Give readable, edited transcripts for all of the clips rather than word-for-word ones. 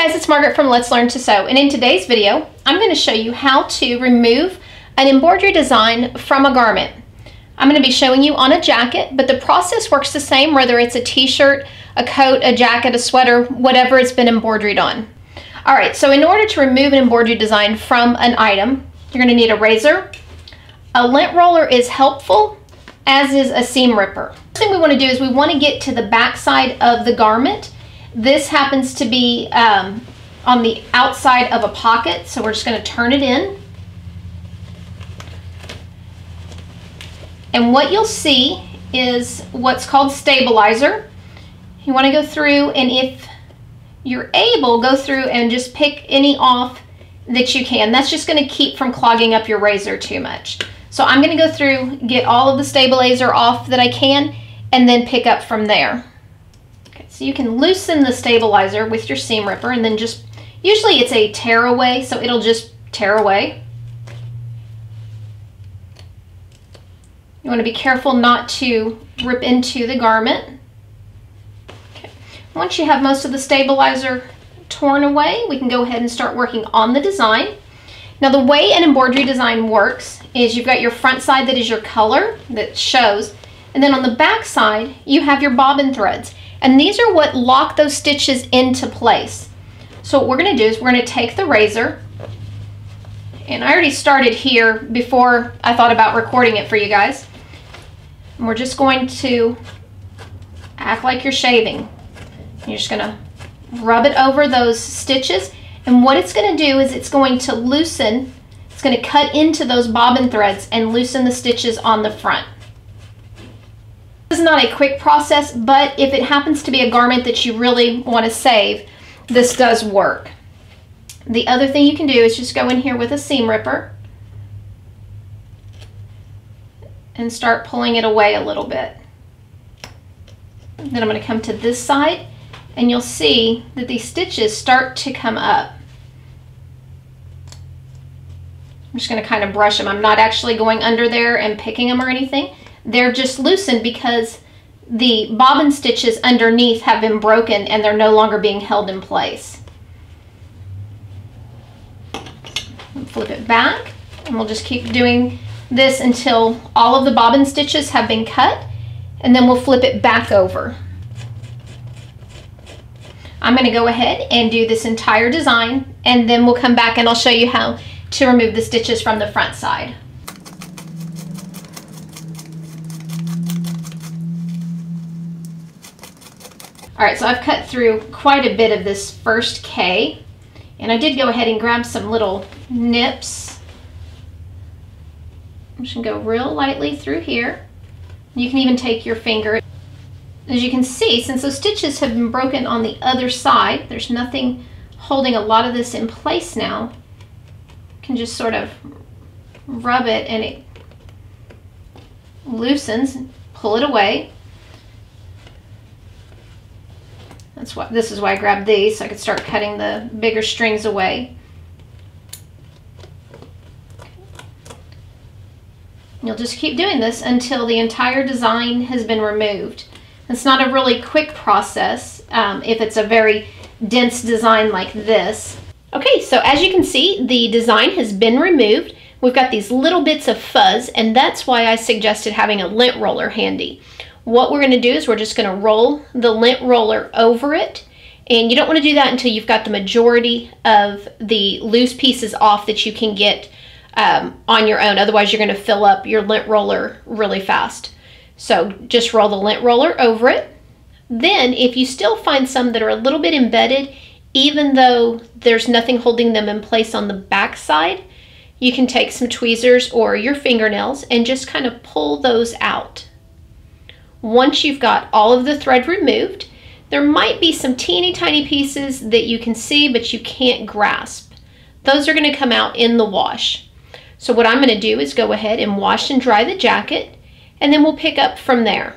Hey guys, it's Margaret from Let's Learn to Sew, and in today's video I'm going to show you how to remove an embroidery design from a garment. I'm going to be showing you on a jacket, but the process works the same whether it's a t-shirt, a coat, a jacket, a sweater, whatever it's been embroidered on. Alright, so in order to remove an embroidery design from an item, you're going to need a razor. A lint roller is helpful, as is a seam ripper. The thing we want to do is we want to get to the back side of the garment. This happens to be on the outside of a pocket, so we're just going to turn it in. And what you'll see is what's called stabilizer. You want to go through, and if you're able, go through and just pick any off that you can. That's just going to keep from clogging up your razor too much. So I'm going to go through, get all of the stabilizer off that I can, and then pick up from there. So you can loosen the stabilizer with your seam ripper, and then just, usually it's a tear away, so it'll just tear away. You want to be careful not to rip into the garment. Okay. Once you have most of the stabilizer torn away, we can go ahead and start working on the design. Now the way an embroidery design works is you've got your front side that is your color that shows, and then on the back side you have your bobbin threads. And these are what lock those stitches into place. So what we're going to do is we're going to take the razor, and I already started here before I thought about recording it for you guys. And we're just going to act like you're shaving. You're just going to rub it over those stitches, and what it's going to do is it's going to loosen, it's going to cut into those bobbin threads and loosen the stitches on the front. This is not a quick process, but if it happens to be a garment that you really want to save, this does work. The other thing you can do is just go in here with a seam ripper and start pulling it away a little bit. Then I'm going to come to this side, and you'll see that these stitches start to come up. I'm just going to kind of brush them. I'm not actually going under there and picking them or anything. They're just loosened because the bobbin stitches underneath have been broken and they're no longer being held in place. Flip it back, and we'll just keep doing this until all of the bobbin stitches have been cut, and then we'll flip it back over. I'm going to go ahead and do this entire design, and then we'll come back and I'll show you how to remove the stitches from the front side. Alright, so I've cut through quite a bit of this first K, and I did go ahead and grab some little nips. I'm just going to go real lightly through here. You can even take your finger. As you can see, since those stitches have been broken on the other side, there's nothing holding a lot of this in place now. You can just sort of rub it and it loosens, pull it away. This is why I grabbed these, so I could start cutting the bigger strings away. You'll just keep doing this until the entire design has been removed. It's not a really quick process if it's a very dense design like this. Okay, so as you can see, the design has been removed. We've got these little bits of fuzz, and that's why I suggested having a lint roller handy. What we're going to do is we're just going to roll the lint roller over it, and you don't want to do that until you've got the majority of the loose pieces off that you can get on your own. Otherwise, you're going to fill up your lint roller really fast. So just roll the lint roller over it. Then if you still find some that are a little bit embedded, even though there's nothing holding them in place on the back side, you can take some tweezers or your fingernails and just kind of pull those out. Once you've got all of the thread removed, there might be some teeny tiny pieces that you can see but you can't grasp. Those are going to come out in the wash. So what I'm going to do is go ahead and wash and dry the jacket, and then we'll pick up from there.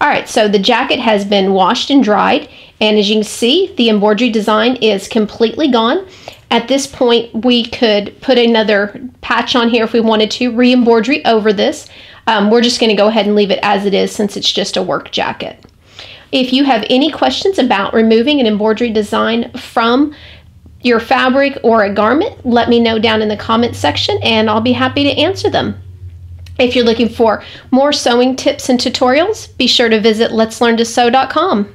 Alright, so the jacket has been washed and dried, and as you can see, the embroidery design is completely gone. At this point, we could put another patch on here if we wanted to, re-embroidery over this. We're just going to go ahead and leave it as it is since it's just a work jacket. If you have any questions about removing an embroidery design from your fabric or a garment, let me know down in the comment section and I'll be happy to answer them. If you're looking for more sewing tips and tutorials, be sure to visit letslearntosew.com.